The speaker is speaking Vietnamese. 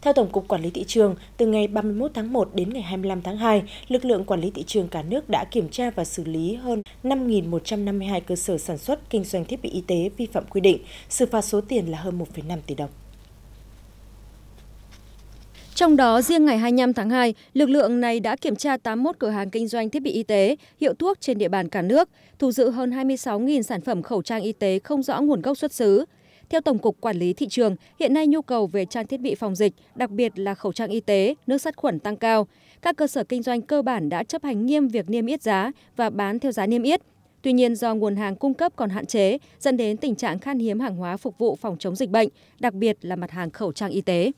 Theo Tổng cục Quản lý Thị trường, từ ngày 31 tháng 1 đến ngày 25 tháng 2, lực lượng quản lý thị trường cả nước đã kiểm tra và xử lý hơn 5.152 cơ sở sản xuất kinh doanh thiết bị y tế vi phạm quy định, xử phạt số tiền là hơn 1,5 tỷ đồng. Trong đó, riêng ngày 25 tháng 2, lực lượng này đã kiểm tra 81 cửa hàng kinh doanh thiết bị y tế, hiệu thuốc trên địa bàn cả nước, thu giữ hơn 26.000 sản phẩm khẩu trang y tế không rõ nguồn gốc xuất xứ. Theo Tổng cục Quản lý Thị trường, hiện nay nhu cầu về trang thiết bị phòng dịch, đặc biệt là khẩu trang y tế, nước sát khuẩn tăng cao. Các cơ sở kinh doanh cơ bản đã chấp hành nghiêm việc niêm yết giá và bán theo giá niêm yết. Tuy nhiên, do nguồn hàng cung cấp còn hạn chế, dẫn đến tình trạng khan hiếm hàng hóa phục vụ phòng chống dịch bệnh, đặc biệt là mặt hàng khẩu trang y tế.